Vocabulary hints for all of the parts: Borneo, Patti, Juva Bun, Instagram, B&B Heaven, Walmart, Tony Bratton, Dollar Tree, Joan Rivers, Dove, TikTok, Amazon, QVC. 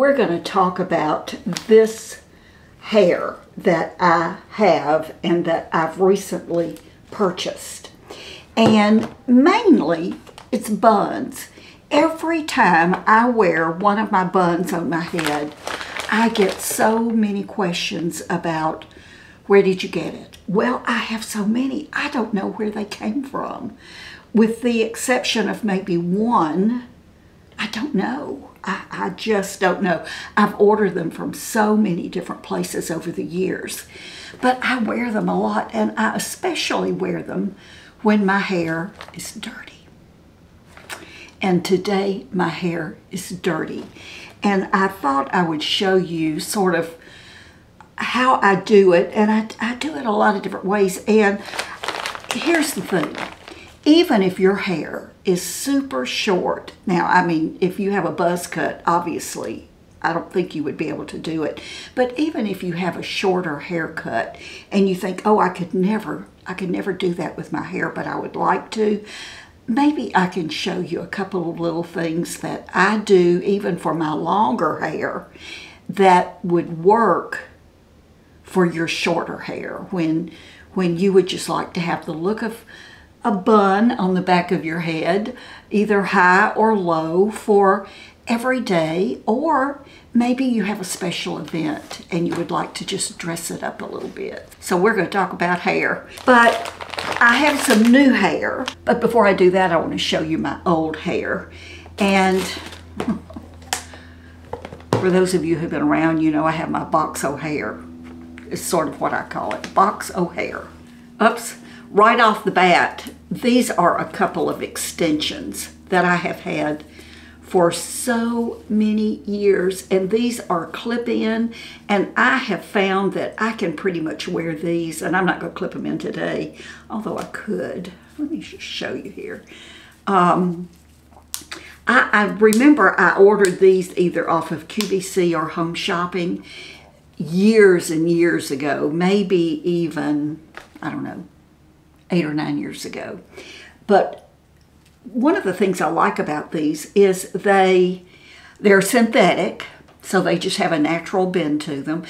we're going to talk about this hair that I have and that I've recently purchased. And mainly, it's buns. Every time I wear one of my buns on my head, I get so many questions about, where did you get it? Well, I have so many. I don't know where they came from. With the exception of maybe one, I don't know. I just don't know. I've ordered them from so many different places over the years. But I wear them a lot, and I especially wear them when my hair is dirty. And today, my hair is dirty. And I thought I would show you sort of how I do it, and I do it a lot of different ways. And here's the thing, even if your hair is super short, now I mean if you have a buzz cut, obviously I don't think you would be able to do it, but even if you have a shorter haircut and you think, oh, I could never do that with my hair, but I would like to, maybe I can show you a couple of little things that I do even for my longer hair that would work for your shorter hair, when you would just like to have the look of a bun on the back of your head, either high or low, for every day, or maybe you have a special event and you would like to just dress it up a little bit. So we're going to talk about hair, but I have some new hair. But before I do that, I want to show you my old hair. And for those of you who've been around, you know I have my box O'Hare. Is sort of what I call it, box O'Hare. Oops, right off the bat, these are a couple of extensions that I have had for so many years, and these are clip-in, and I have found that I can pretty much wear these, and I'm not going to clip them in today, although I could. Let me just show you here. I remember I ordered these either off of QVC or Home Shopping, years and years ago, maybe even, I don't know, 8 or 9 years ago. But one of the things I like about these is they're synthetic, so they just have a natural bend to them.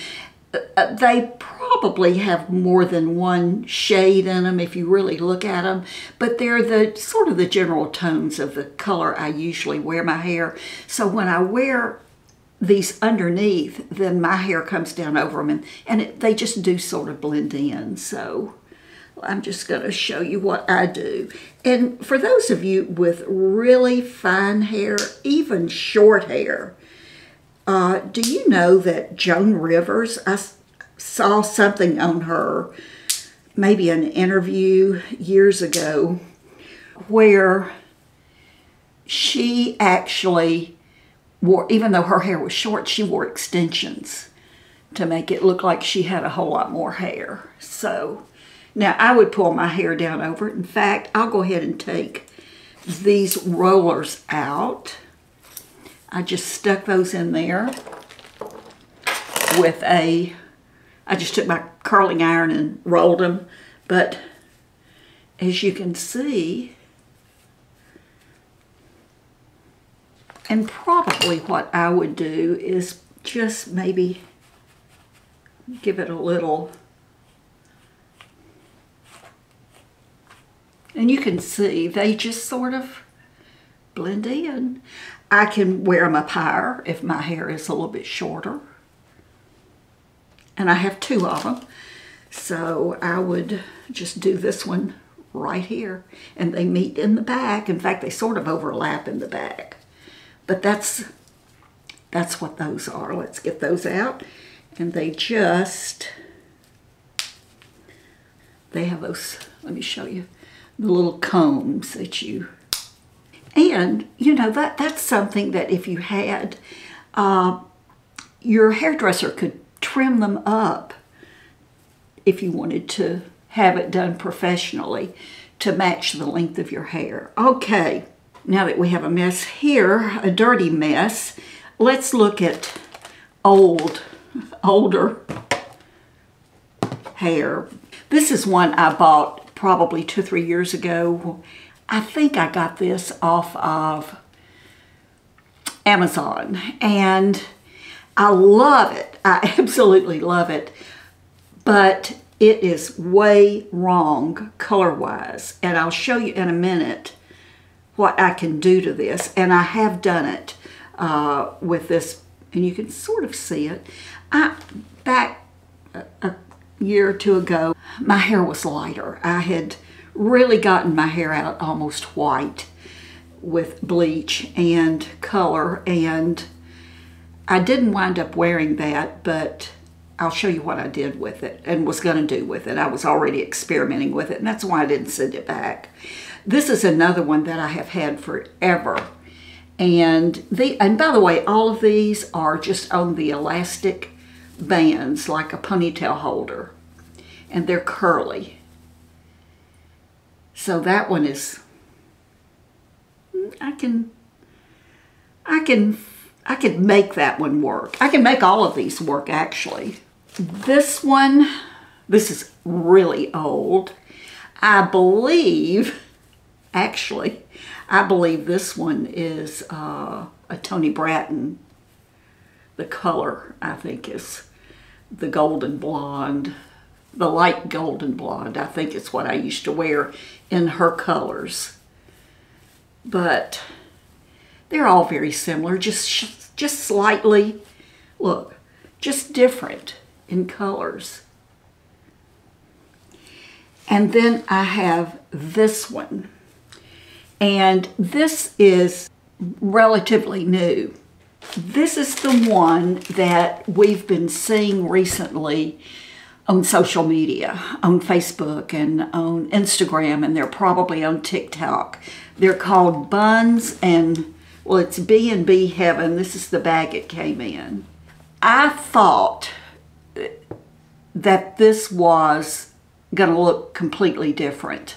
They probably have more than one shade in them if you really look at them, but they're the sort of the general tones of the color I usually wear my hair. So when I wear these underneath, then my hair comes down over them, and they just do sort of blend in. So I'm just going to show you what I do. And for those of you with really fine hair, even short hair, do you know that Joan Rivers, I saw something on her, maybe an interview years ago, where she actually wore, even though her hair was short, she wore extensions to make it look like she had a whole lot more hair. So now I would pull my hair down over it. In fact, I'll go ahead and take these rollers out. I just stuck those in there with I just took my curling iron and rolled them. But as you can see, and probably what I would do is just maybe give it a little, and you can see they just sort of blend in. I can wear them up higher if my hair is a little bit shorter, and I have two of them. So I would just do this one right here, and they meet in the back. In fact, they sort of overlap in the back. But that's what those are. Let's get those out. And they have those, let me show you, the little combs that you, and you know, that's something that if you had, your hairdresser could trim them up if you wanted to have it done professionally to match the length of your hair. Okay. Now that we have a mess here, a dirty mess, let's look at older hair. This is one I bought probably 2 or 3 years ago. I think I got this off of Amazon, and I love it. I absolutely love it. But it is way wrong color-wise. And I'll show you in a minute what I can do to this. And I have done it with this. And you can sort of see it. Back a year or two ago, my hair was lighter. I had really gotten my hair out almost white with bleach and color, and I didn't wind up wearing that, but I'll show you what I did with it and was going to do with it. I was already experimenting with it, and that's why I didn't send it back. This is another one that I have had forever. And by the way, all of these are just on the elastic bands like a ponytail holder, and they're curly. So that one is, I can make that one work. I can make all of these work, actually. This one, this is really old. I believe this one is a Tony Bratton. The color, I think, is the golden blonde, the light golden blonde. I think it's what I used to wear in her colors. But they're all very similar, just slightly, look, just different in colors. And then I have this one. And this is relatively new. This is the one that we've been seeing recently on social media, on Facebook and on Instagram, and they're probably on TikTok. They're called buns, and, well, it's B&B Heaven. This is the bag it came in. I thought that this was going to look completely different.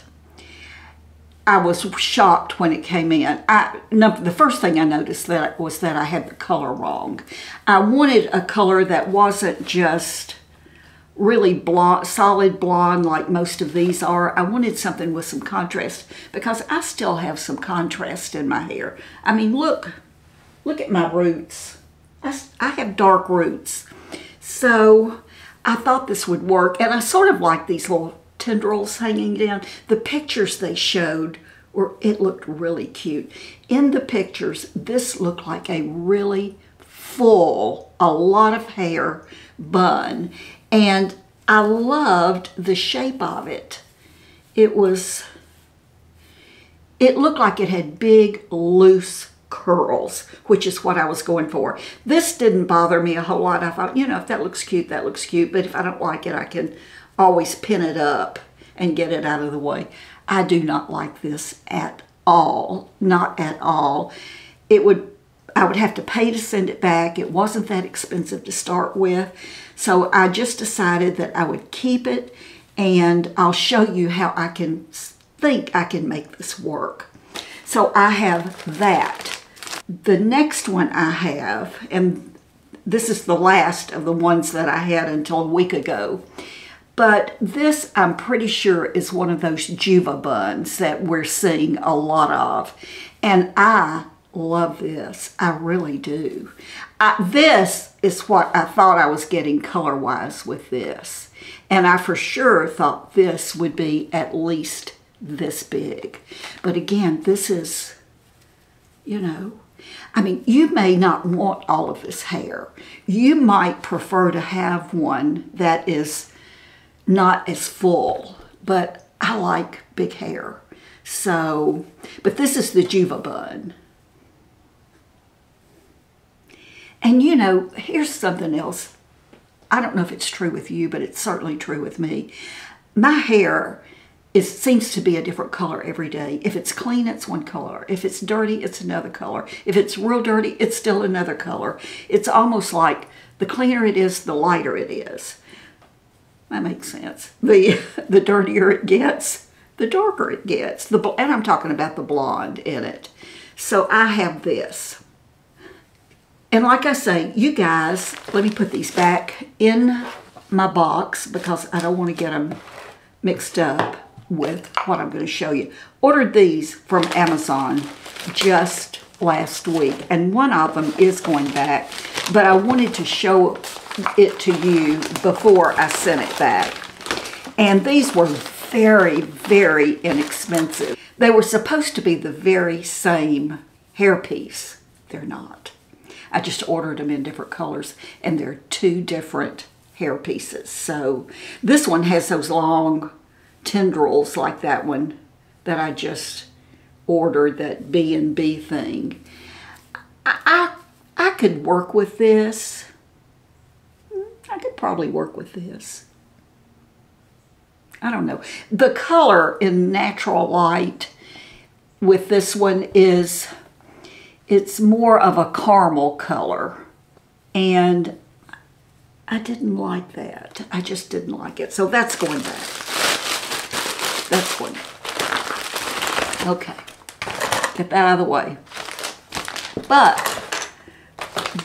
I was shocked when it came in. The first thing I noticed was that I had the color wrong. I wanted a color that wasn't just really blonde, solid blonde like most of these are. I wanted something with some contrast because I still have some contrast in my hair. I mean, look at my roots. I have dark roots. So I thought this would work, and I sort of like these little tendrils hanging down. The pictures they showed, it looked really cute. In the pictures, this looked like a really full, a lot of hair bun, and I loved the shape of it. It looked like it had big, loose curls, which is what I was going for. This didn't bother me a whole lot. I thought, you know, if that looks cute, but if I don't like it, I can always pin it up and get it out of the way. I do not like this at all. Not at all. I would have to pay to send it back. It wasn't that expensive to start with. So I just decided that I would keep it, and I'll show you how I can make this work. So I have that. The next one I have, and this is the last of the ones that I had until a week ago, but this, I'm pretty sure, is one of those Juva buns that we're seeing a lot of. And I love this. I really do. This is what I thought I was getting color-wise with this. And I for sure thought this would be at least this big. But again, this is, you know, I mean, you may not want all of this hair. You might prefer to have one that is not as full, but I like big hair. So, but this is the Juva bun. And you know, here's something else. I don't know if it's true with you, but it's certainly true with me. My hair seems to be a different color every day. If it's clean, it's one color. If it's dirty, it's another color. If it's real dirty, it's still another color. It's almost like the cleaner it is, the lighter it is. That makes sense. The dirtier it gets, the darker it gets. And I'm talking about the blonde in it. So I have this. And like I say, you guys, let me put these back in my box because I don't want to get them mixed up with what I'm going to show you. Ordered these from Amazon just last week, and one of them is going back but I wanted to show it to you before I sent it back. And these were very, very inexpensive. They were supposed to be the very same hairpiece. They're not. I just ordered them in different colors, and they're two different hair pieces. So this one has those long tendrils like that one that I just ordered, that B&B thing. I could work with this. I could probably work with this. I don't know. The color in natural light with this one is, it's more of a caramel color, and I didn't like that. I just didn't like it. So that's going back. That's going back. Okay. Get that out of the way. But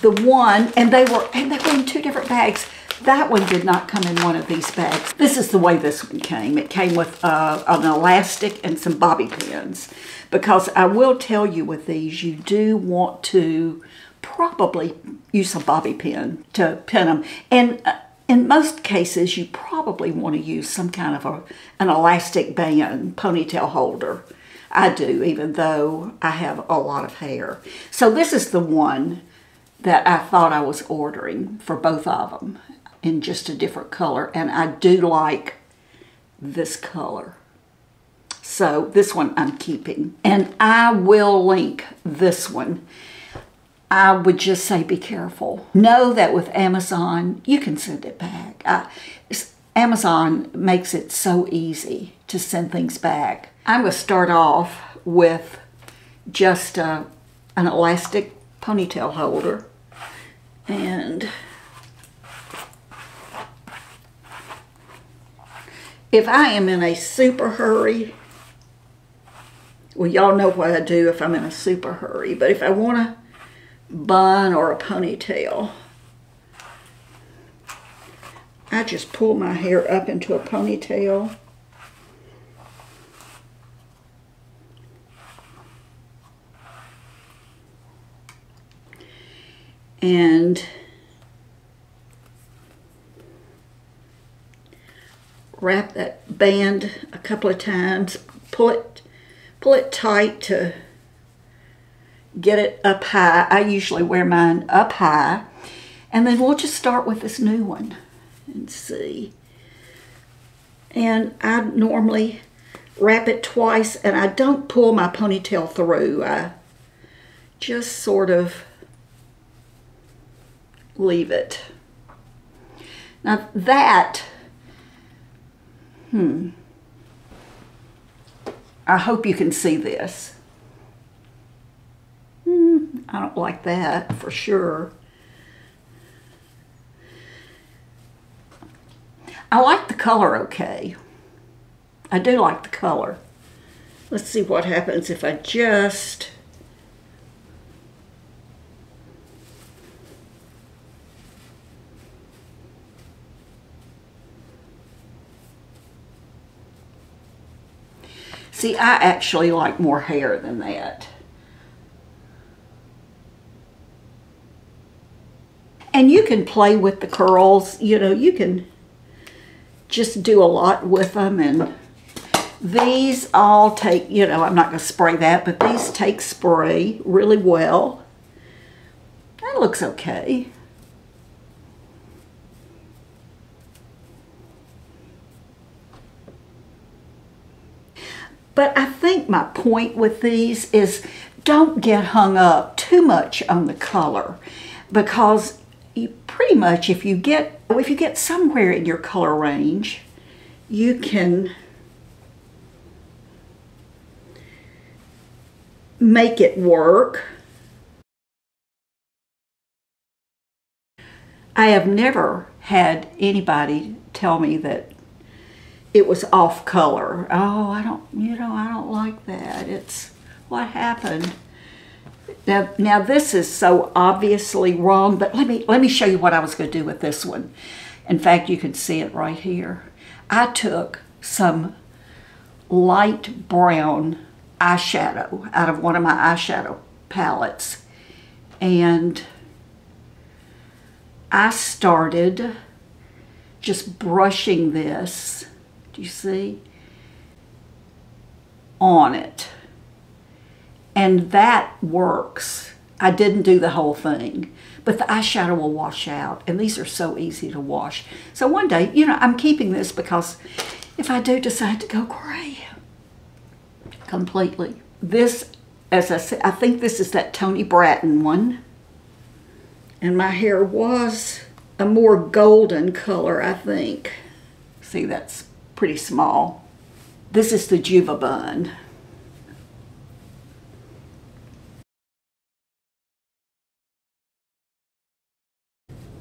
the one, and they were in two different bags. That one did not come in one of these bags. This is the way this one came. It came with an elastic and some bobby pins. Because I will tell you with these, you do want to probably use a bobby pin to pin them. And in most cases, you probably want to use some kind of an elastic band ponytail holder. I do, even though I have a lot of hair. So this is the one that I thought I was ordering for both of them, in just a different color, and I do like this color. So this one I'm keeping, and I will link this one. I would just say be careful. Know that with Amazon, you can send it back. Amazon makes it so easy to send things back. I'm going to start off with just an elastic ponytail holder, and if I am in a super hurry, well, y'all know what I do if I'm in a super hurry, but if I want a bun or a ponytail, I just pull my hair up into a ponytail. And wrap that band a couple of times, pull it tight to get it up high. I usually wear mine up high. And then we'll just start with this new one and see. And I normally wrap it twice, and I don't pull my ponytail through. I just sort of leave it. Now that, I hope you can see this. I don't like that for sure. I like the color okay. I do like the color. Let's see what happens if I just see, I actually like more hair than that. And you can play with the curls. You know, you can just do a lot with them. And these all take, you know, I'm not going to spray that, but these take spray really well. That looks okay. But I think my point with these is don't get hung up too much on the color, because you pretty much, if you get somewhere in your color range, you can make it work. I have never had anybody tell me that it was off color. Oh, I don't like that. It's what happened. Now this is so obviously wrong, but let me show you what I was going to do with this one. In fact, you can see it right here. I took some light brown eyeshadow out of one of my eyeshadow palettes and I started just brushing this, do you see, on it. And that works. I didn't do the whole thing, but the eyeshadow will wash out, and these are so easy to wash. So one day, you know, I'm keeping this because if I do decide to go gray completely. This, as I said, I think this is that Tony Bratton one. And my hair was a more golden color, I think. See, that's pretty small. This is the Juva Bun.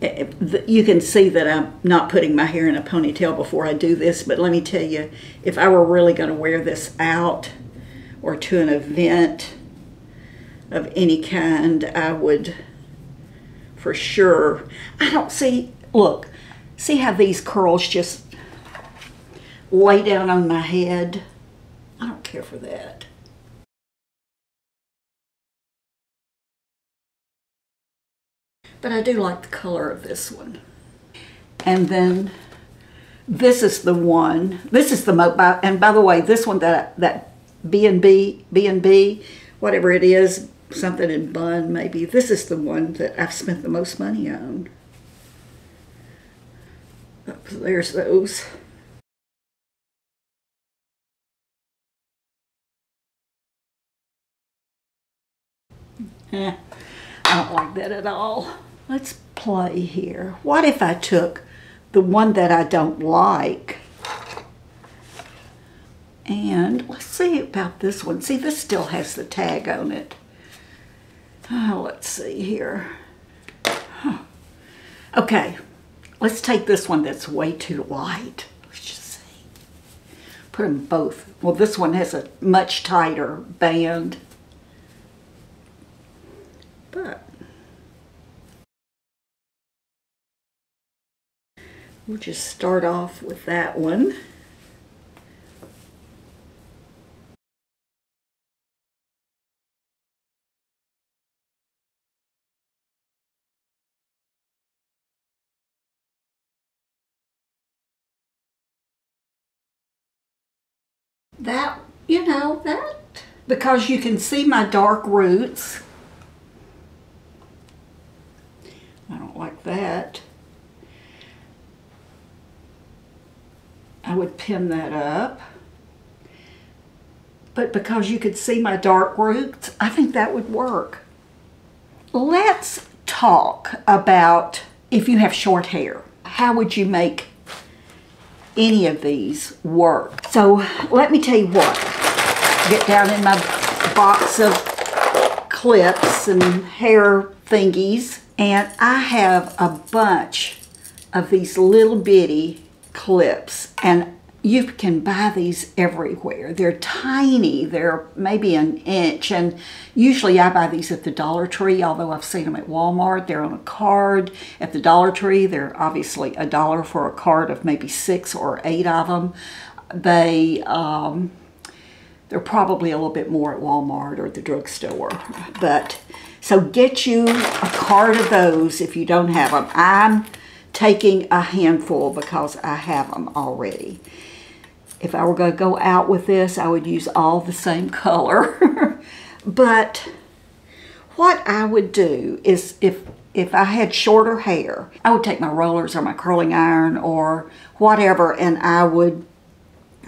You can see that I'm not putting my hair in a ponytail before I do this, but let me tell you, if I were really going to wear this out or to an event of any kind, I would for sure. I don't see, look, see how these curls just lay down on my head? I don't care for that. But I do like the color of this one. And then this is the one, this is the mobile, and by the way, this one that B&B, whatever it is, something in bun maybe, this is the one that I've spent the most money on. There's those. I don't like that at all. Let's play here. What if I took the one that I don't like, and let's see about this one. See, this still has the tag on it. Oh, let's see here. Huh. Okay, let's take this one that's way too light. Let's just see. Put them both. Well, this one has a much tighter band. But we'll just start off with that one. That, you know, that, because you can see my dark roots. I don't like that. I would pin that up. But because you could see my dark roots, I think that would work. Let's talk about if you have short hair. How would you make any of these work? So let me tell you what, get down in my box of clips and hair thingies, and I have a bunch of these little bitty clips, and you can buy these everywhere. They're tiny, they're maybe an inch, and usually I buy these at the Dollar Tree, although I've seen them at Walmart. They're on a card at the Dollar Tree. They're obviously $1 for a card of maybe 6 or 8 of them. They, they're probably a little bit more at Walmart or the drugstore. But, so get you a card of those if you don't have them. I'm taking a handful because I have them already. If I were going to go out with this, I would use all the same color. But what I would do is, if I had shorter hair, I would take my rollers or my curling iron or whatever, and I would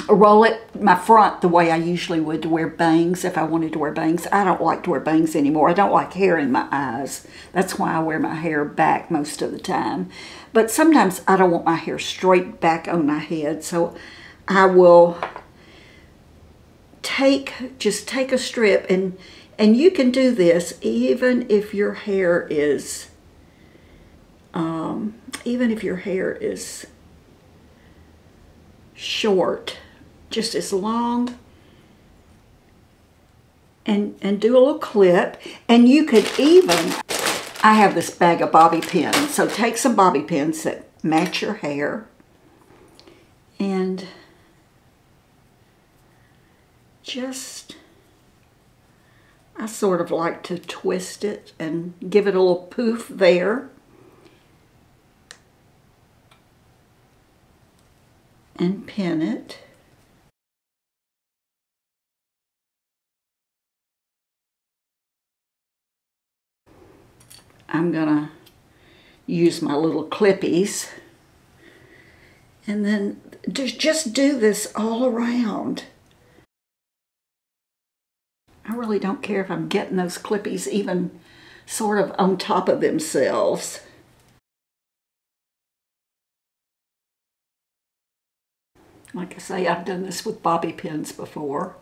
roll it, my front, the way I usually would to wear bangs if I wanted to wear bangs. I don't like to wear bangs anymore. I don't like hair in my eyes. That's why I wear my hair back most of the time. But sometimes I don't want my hair straight back on my head, so I will just take a strip, and you can do this even if your hair is short, just as long, and do a little clip. And you could even, I have this bag of bobby pins, so take some bobby pins that match your hair and just, I sort of like to twist it and give it a little poof there. and pin it. I'm gonna use my little clippies and then just do this all around. I really don't care if I'm getting those clippies even sort of on top of themselves. Like I say, I've done this with bobby pins before.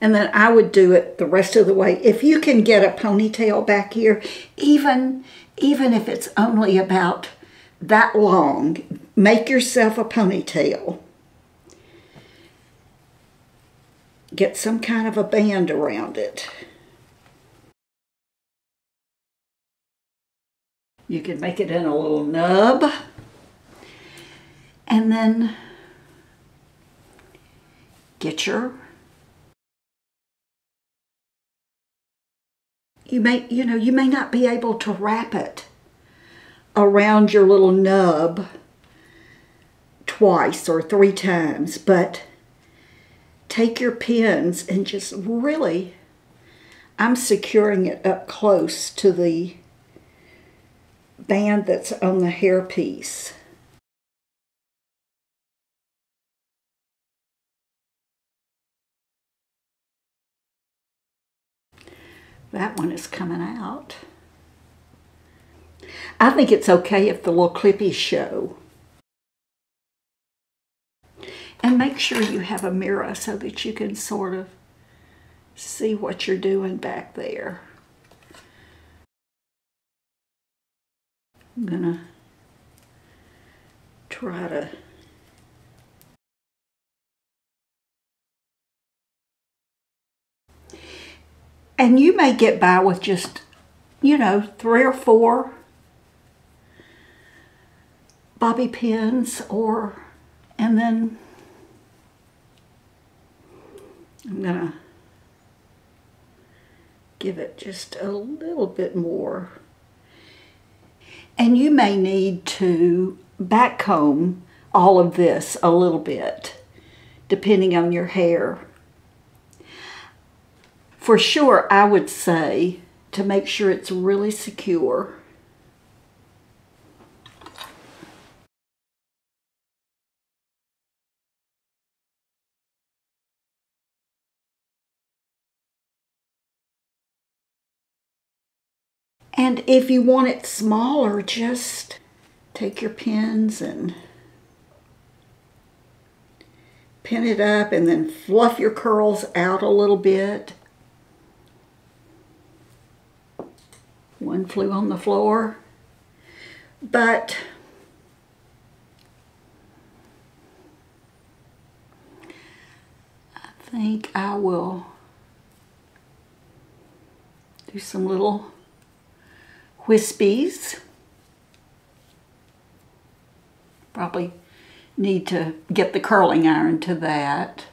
And then I would do it the rest of the way. If you can get a ponytail back here, even if it's only about that long, make yourself a ponytail. Get some kind of a band around it. You can make it in a little nub. And then get your... You may not be able to wrap it around your little nub twice or three times, but take your pins and just really, I'm securing it up close to the band that's on the hair piece. That one is coming out. I think it's okay if the little clippies show. And make sure you have a mirror so that you can sort of see what you're doing back there. I'm gonna try to and you may get by with just, you know, 3 or 4 bobby pins or, and then I'm gonna give it just a little bit more. And you may need to back comb all of this a little bit, depending on your hair. For sure, I would say to make sure it's really secure. And if you want it smaller, just take your pins and pin it up and then fluff your curls out a little bit. One flew on the floor, but I think I will do some little wispies. Probably need to get the curling iron to that.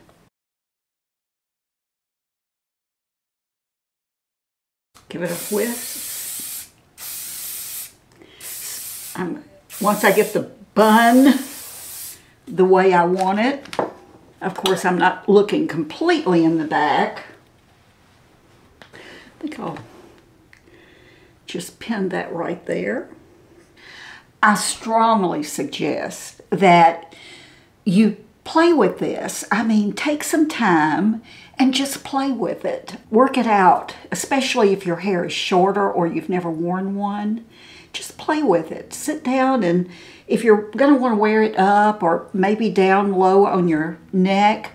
Give it a whisk. Once I get the bun the way I want it, of course I'm not looking completely in the back. I think I'll just pin that right there. I strongly suggest that you play with this. I mean, take some time and just play with it. Work it out, especially if your hair is shorter or you've never worn one. Just play with it. Sit down, and if you're going to want to wear it up or maybe down low on your neck,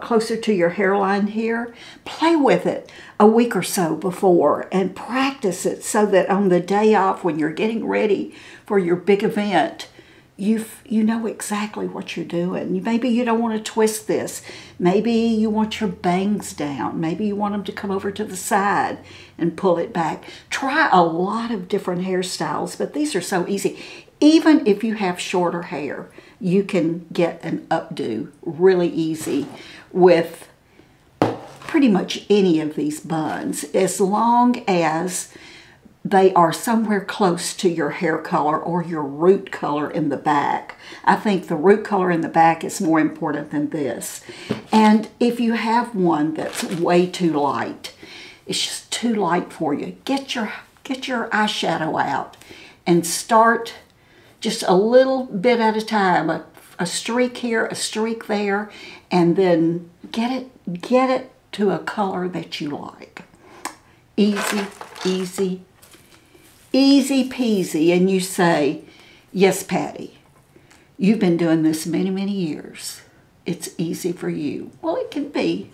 closer to your hairline here, play with it a week or so before and practice it so that on the day off when you're getting ready for your big event, you know exactly what you're doing. Maybe you don't want to twist this. Maybe you want your bangs down. Maybe you want them to come over to the side and pull it back. Try a lot of different hairstyles, but these are so easy. Even if you have shorter hair, you can get an updo really easy with pretty much any of these buns, as long as they are somewhere close to your hair color or your root color in the back. I think the root color in the back is more important than this. And if you have one that's way too light, it's just too light for you, get your eyeshadow out and start just a little bit at a time, a streak here, a streak there, and then get it to a color that you like. Easy, easy, easy peasy. And you say, yes, Patty, you've been doing this many, many years. It's easy for you. Well, it can be.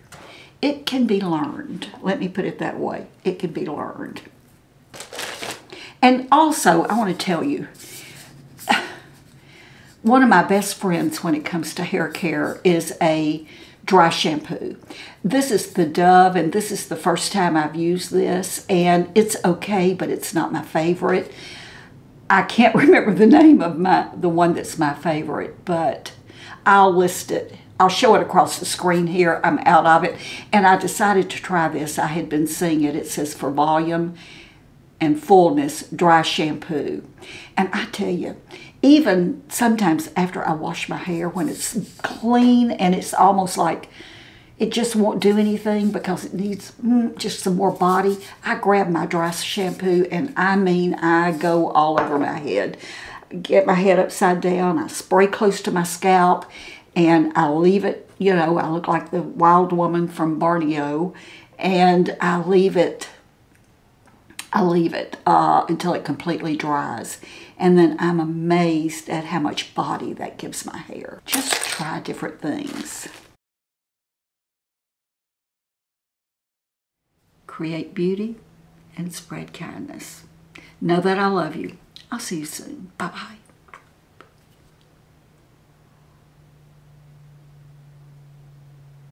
It can be learned. Let me put it that way. It can be learned. And also, I want to tell you, one of my best friends when it comes to hair care is a dry shampoo. This is the Dove, and this is the first time I've used this, and it's okay, but it's not my favorite. I can't remember the name of the one that's my favorite, but I'll list it. I'll show it across the screen here. I'm out of it, and I decided to try this. I had been seeing it. It says for volume and fullness, dry shampoo. And I tell you, even sometimes after I wash my hair, when it's clean and it's almost like it just won't do anything because it needs just some more body, I grab my dry shampoo and I mean I go all over my head. Get my head upside down, I spray close to my scalp, and I leave it, you know, I look like the wild woman from Borneo, and I leave it until it completely dries. And then I'm amazed at how much body that gives my hair. Just try different things. Create beauty and spread kindness. Know that I love you. I'll see you soon. Bye-bye.